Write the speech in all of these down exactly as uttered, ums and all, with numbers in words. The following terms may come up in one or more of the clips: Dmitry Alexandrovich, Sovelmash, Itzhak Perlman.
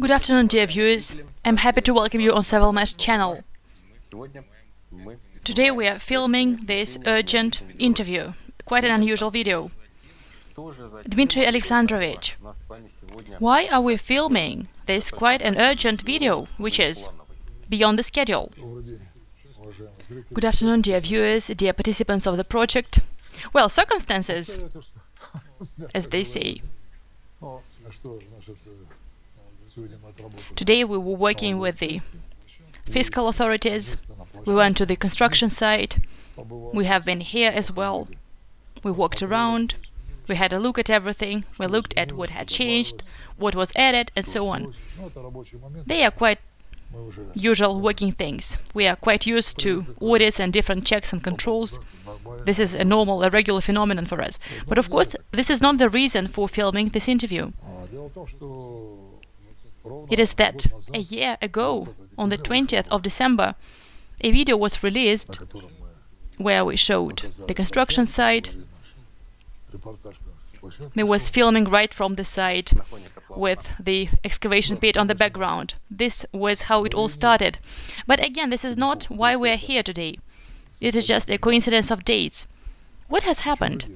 Good afternoon, dear viewers. I'm happy to welcome you on Sovelmash channel. Today we are filming this urgent interview. Quite an unusual video. Dmitry Alexandrovich, why are we filming this quite an urgent video, which is beyond the schedule? Good afternoon, dear viewers, dear participants of the project. Well, circumstances, as they say. Today we were working with the fiscal authorities, we went to the construction site, we have been here as well, we walked around, we had a look at everything, we looked at what had changed, what was added, and so on. They are quite usual working things. We are quite used to audits and different checks and controls. This is a normal, a regular phenomenon for us. But of course, this is not the reason for filming this interview. It is that a year ago, on the twentieth of December, a video was released where we showed the construction site. There was filming right from the site with the excavation pit on the background. This was how it all started. But again, this is not why we are here today. It is just a coincidence of dates. What has happened?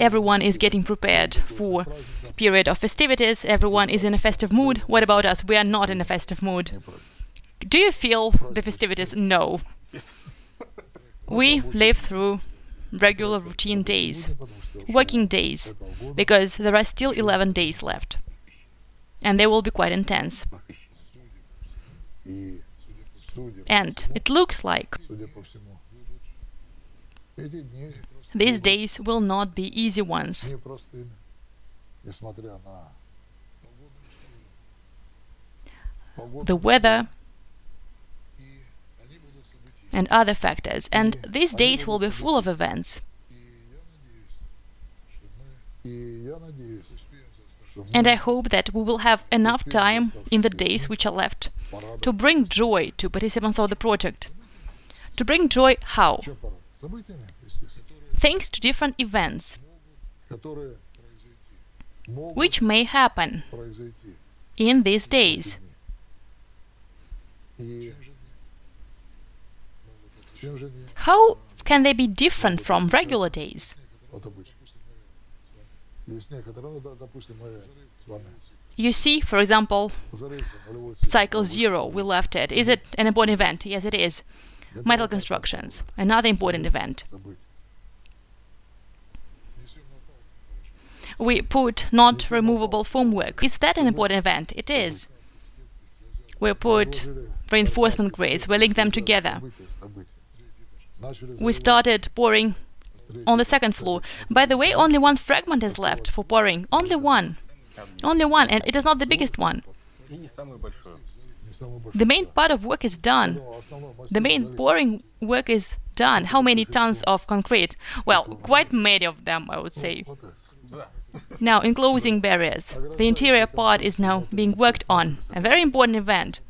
Everyone is getting prepared for a period of festivities. Everyone is in a festive mood. What about us? We are not in a festive mood. Do you feel the festivities? No. We live through regular routine days, working days, because there are still eleven days left. And they will be quite intense. And it looks like these days will not be easy ones. The weather and other factors, and these days will be full of events. And I hope that we will have enough time in the days which are left to bring joy to participants of the project. To bring joy how? Thanks to different events, which may happen in these days. How can they be different from regular days? You see, for example, cycle zero, we left it. Is it an important event? Yes, it is. Metal constructions, another important event. We put not removable formwork. Is that an important event? It is. We put reinforcement grades, we link them together. We started pouring on the second floor. By the way, only one fragment is left for pouring. Only one. Only one, and it is not the biggest one. The main part of work is done. The main pouring work is done. How many tons of concrete? Well, quite many of them, I would say. Now, enclosing barriers. The interior part is now being worked on. A very important event.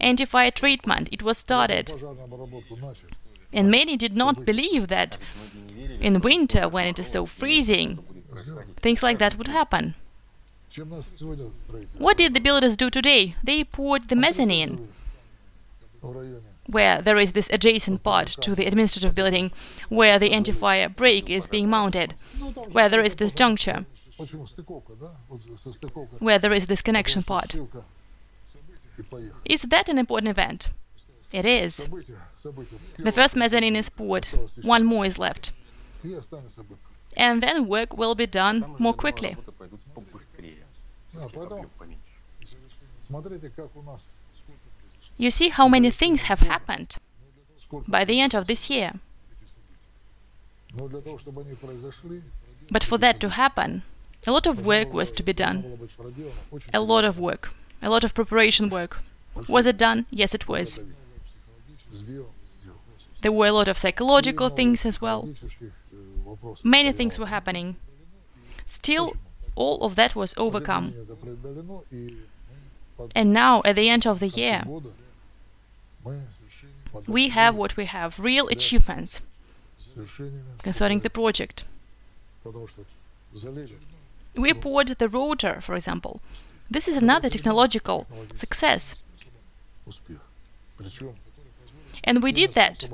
Anti-fire treatment. It was started. And many did not believe that in winter, when it is so freezing, things like that would happen. What did the builders do today? They poured the mezzanine, where there is this adjacent part to the administrative building, where the anti-fire brake is being mounted, where there is this juncture, where there is this connection part. Is that an important event? It is. The first mezzanine is poured, one more is left. And then work will be done more quickly. You see how many things have happened by the end of this year. But for that to happen, a lot of work was to be done. A lot of work, a lot of preparation work. Was it done? Yes, it was. There were a lot of psychological things as well. Many things were happening. Still, all of that was overcome. And now, at the end of the year, we have what we have, real achievements concerning the project. We poured the rotor, for example. This is another technological success. And we did that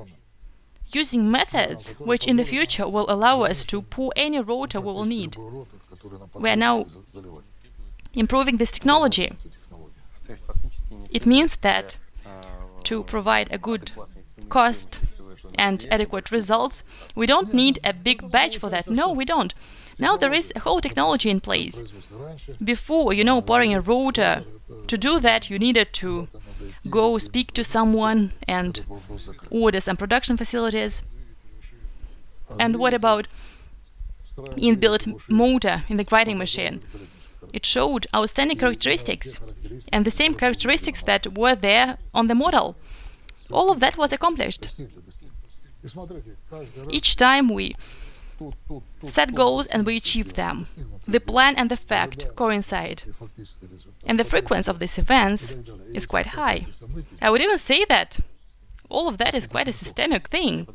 using methods which in the future will allow us to pour any rotor we will need. We are now improving this technology. It means that to provide a good cost and adequate results, we don't need a big batch for that. No, we don't. Now there is a whole technology in place. Before, you know, pouring a rotor, to do that you needed to go speak to someone and order some production facilities. And what about inbuilt motor in the grinding machine? It showed outstanding characteristics and the same characteristics that were there on the model. All of that was accomplished. Each time we set goals and we achieve them. The plan and the fact coincide. And the frequency of these events is quite high. I would even say that all of that is quite a systemic thing.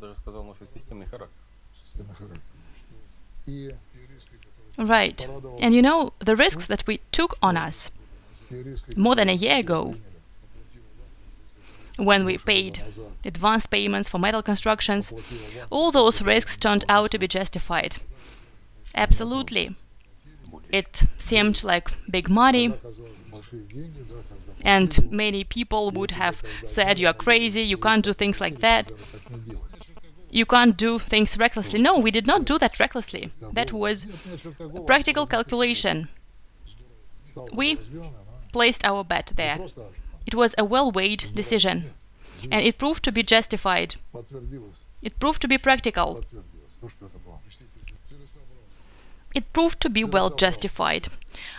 Right. And you know, the risks that we took on us more than a year ago, when we paid advance payments for metal constructions, all those risks turned out to be justified. Absolutely. It seemed like big money, and many people would have said, you are crazy, you can't do things like that. You can't do things recklessly. No, we did not do that recklessly. That was a practical calculation. We placed our bet there. It was a well-weighed decision, and it proved to be justified. It proved to be practical. It proved to be well justified.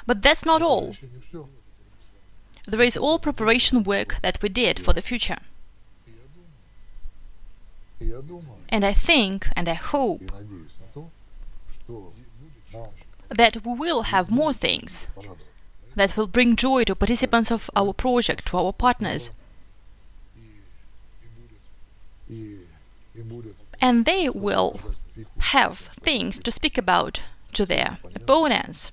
But that's not all. There is all preparation work that we did for the future. And I think, and I hope, that we will have more things that will bring joy to participants of our project, to our partners. And they will have things to speak about to their opponents.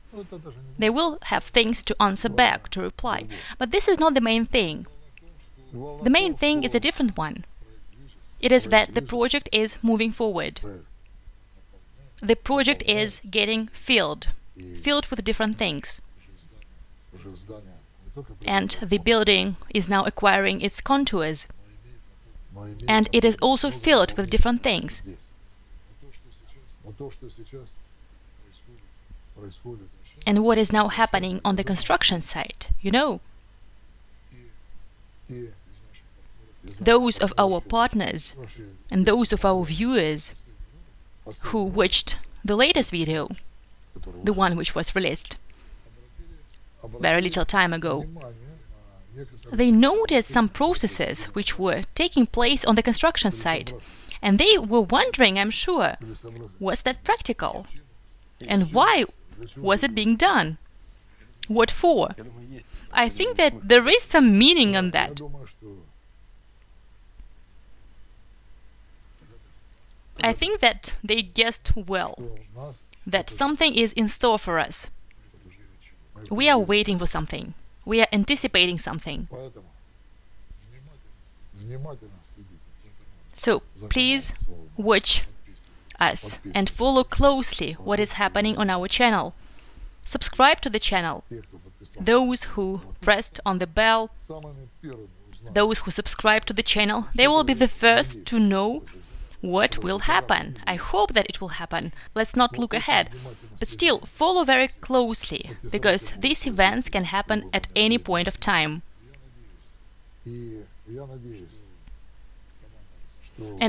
They will have things to answer back, to reply. But this is not the main thing. The main thing is a different one. It is that the project is moving forward. The project is getting filled, filled with different things. And the building is now acquiring its contours. And it is also filled with different things. And what is now happening on the construction site, you know? Those of our partners and those of our viewers who watched the latest video, the one which was released very little time ago, they noticed some processes which were taking place on the construction site, and they were wondering, I'm sure, was that practical? And why was it being done? What for? I think that there is some meaning in that. I think that they guessed well, that something is in store for us. We are waiting for something. We are anticipating something. So, please watch us and follow closely what is happening on our channel. Subscribe to the channel. Those who pressed on the bell, those who subscribe to the channel, they will be the first to know what will happen. I hope that it will happen. Let's not look ahead. But still, follow very closely, because these events can happen at any point of time. And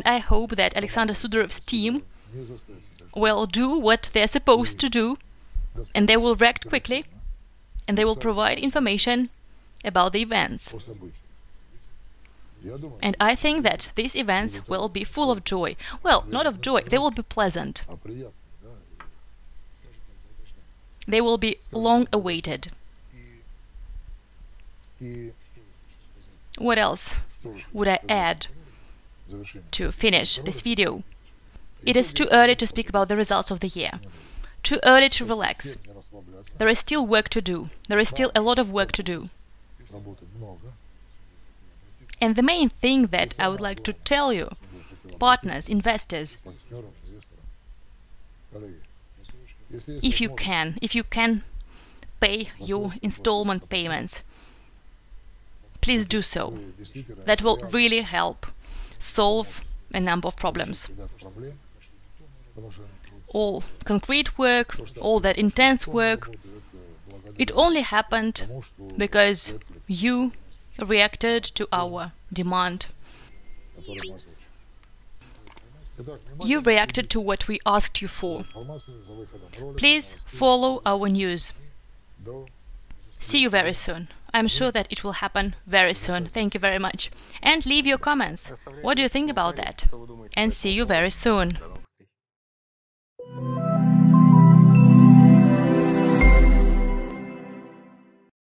I hope that Alexander Sudarov's team will do what they're supposed to do, and they will react quickly, and they will provide information about the events. And I think that these events will be full of joy. Well, not of joy, they will be pleasant. They will be long awaited. What else would I add to finish this video? It is too early to speak about the results of the year. too early to relax. There is still work to do. There is still a lot of work to do. And the main thing that I would like to tell you, partners, investors, if you can, if you can pay your installment payments, please do so. That will really help solve a number of problems. All concrete work, all that intense work, it only happened because you reacted to our demand. You reacted to what we asked you for. Please follow our news. See you very soon. I'm sure that it will happen very soon. Thank you very much. And leave your comments. What do you think about that? And see you very soon.